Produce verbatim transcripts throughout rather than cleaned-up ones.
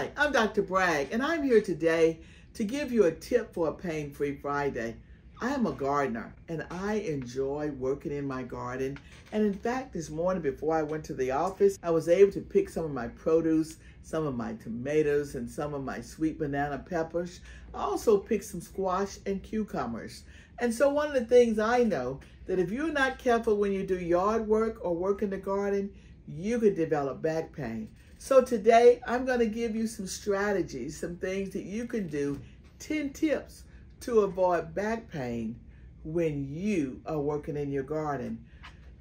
Hi, I'm Doctor Bragg, and I'm here today to give you a tip for a Pain Free Friday. I am a gardener, and I enjoy working in my garden. And in fact, this morning before I went to the office, I was able to pick some of my produce, some of my tomatoes, and some of my sweet banana peppers. I also picked some squash and cucumbers. And so one of the things I know, that if you're not careful when you do yard work or work in the garden, you could develop back pain. So today, I'm going to give you some strategies, some things that you can do, ten tips to avoid back pain when you are working in your garden.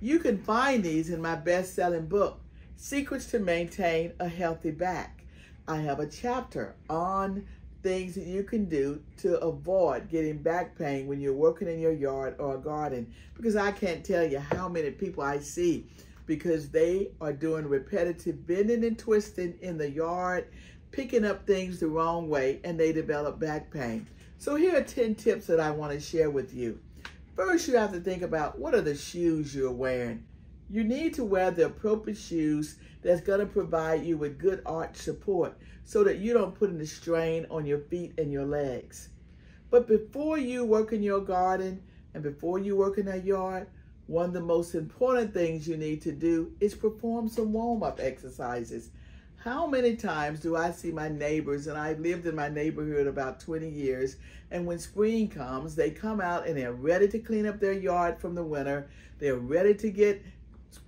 You can find these in my best-selling book, Secrets to Maintain a Healthy Back. I have a chapter on things that you can do to avoid getting back pain when you're working in your yard or a garden, because I can't tell you how many people I see because they are doing repetitive bending and twisting in the yard, picking up things the wrong way, and they develop back pain. So here are ten tips that I want to share with you. First, you have to think about what are the shoes you're wearing. You need to wear the appropriate shoes that's going to provide you with good arch support so that you don't put any strain on your feet and your legs. But before you work in your garden and before you work in a yard, one of the most important things you need to do is perform some warm-up exercises. How many times do I see my neighbors, and I've lived in my neighborhood about twenty years, and when spring comes, they come out and they're ready to clean up their yard from the winter, they're ready to get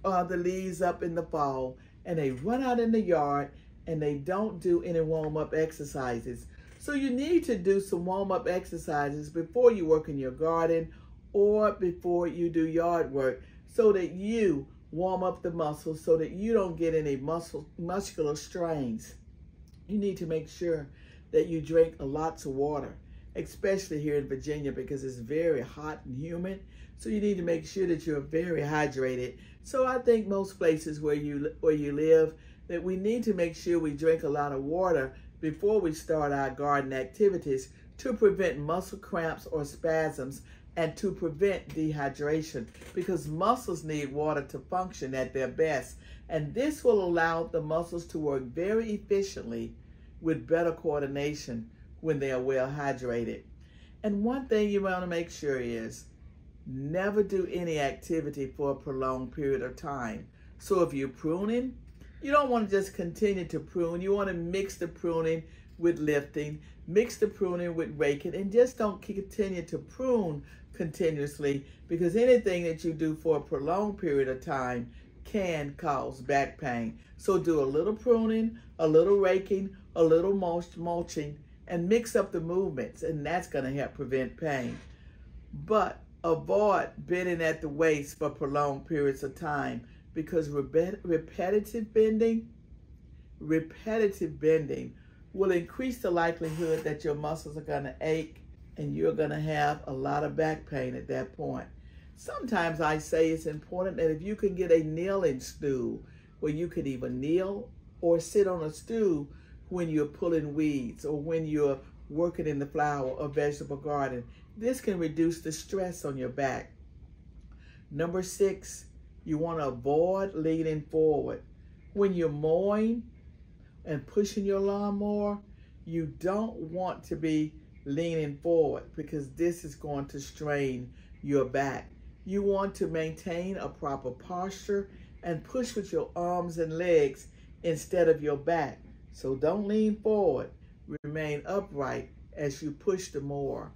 uh, the leaves up in the fall, and they run out in the yard and they don't do any warm-up exercises. So you need to do some warm-up exercises before you work in your garden or before you do yard work, so that you warm up the muscles, so that you don't get any muscle muscular strains. You need to make sure that you drink lots of water, especially here in Virginia, because it's very hot and humid. So you need to make sure that you're very hydrated. So I think most places where you where you live, that we need to make sure we drink a lot of water before we start our garden activities to prevent muscle cramps or spasms, and to prevent dehydration, because muscles need water to function at their best. And this will allow the muscles to work very efficiently with better coordination when they are well hydrated. And one thing you want to make sure is never do any activity for a prolonged period of time. So if you're pruning, you don't want to just continue to prune. You want to mix the pruning with lifting, mix the pruning with raking, and just don't continue to prune continuously, because anything that you do for a prolonged period of time can cause back pain. So do a little pruning, a little raking, a little mulch, mulching, and mix up the movements, and that's going to help prevent pain. But avoid bending at the waist for prolonged periods of time, because repet repetitive bending, repetitive bending will increase the likelihood that your muscles are going to ache and you're going to have a lot of back pain at that point. Sometimes I say it's important that if you can get a kneeling stool where you can either kneel or sit on a stool when you're pulling weeds or when you're working in the flower or vegetable garden, this can reduce the stress on your back. Number six, you want to avoid leaning forward. When you're mowing and pushing your lawnmower, you don't want to be leaning forward, because this is going to strain your back. You want to maintain a proper posture and push with your arms and legs instead of your back. So don't lean forward. Remain upright as you push the mower.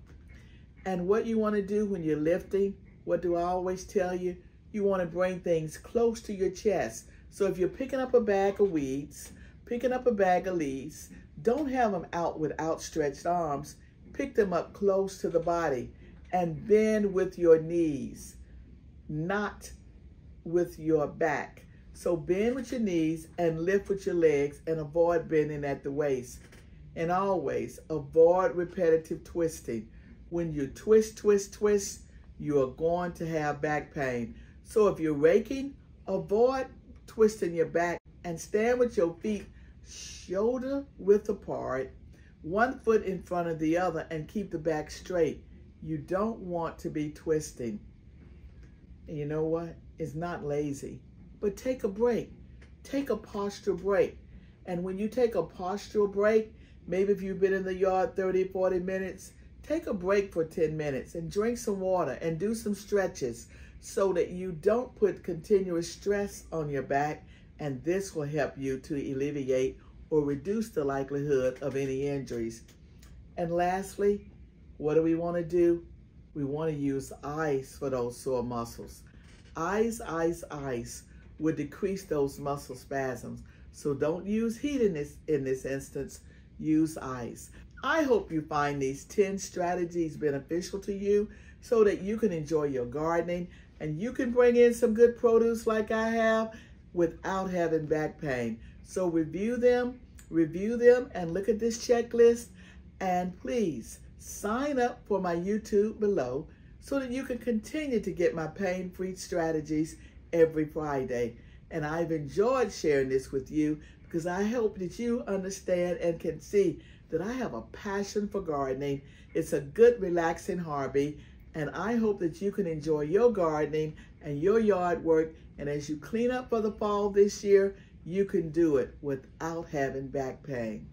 And what you want to do when you're lifting, what do I always tell you? You want to bring things close to your chest. So if you're picking up a bag of weeds, picking up a bag of leaves, don't have them out with outstretched arms. Pick them up close to the body and bend with your knees, not with your back. So bend with your knees and lift with your legs, and avoid bending at the waist. And always avoid repetitive twisting. When you twist, twist, twist, you are going to have back pain. So if you're raking, avoid twisting your back and stand with your feet shoulder width apart, one foot in front of the other, and keep the back straight. You don't want to be twisting. And you know what? It's not lazy, but take a break. Take a posture break. And when you take a postural break, maybe if you've been in the yard thirty, forty minutes, take a break for ten minutes and drink some water and do some stretches so that you don't put continuous stress on your back, and this will help you to alleviate or reduce the likelihood of any injuries. And lastly, what do we want to do? We want to use ice for those sore muscles. Ice, ice, ice would decrease those muscle spasms. So don't use heat in this, in this instance, use ice. I hope you find these ten strategies beneficial to you so that you can enjoy your gardening and you can bring in some good produce like I have without having back pain. So review them, review them, and look at this checklist. And please sign up for my YouTube below so that you can continue to get my pain-free strategies every Friday. And I've enjoyed sharing this with you because I hope that you understand and can see that I have a passion for gardening. It's a good, relaxing hobby, and I hope that you can enjoy your gardening and your yard work, and as you clean up for the fall this year, you can do it without having back pain.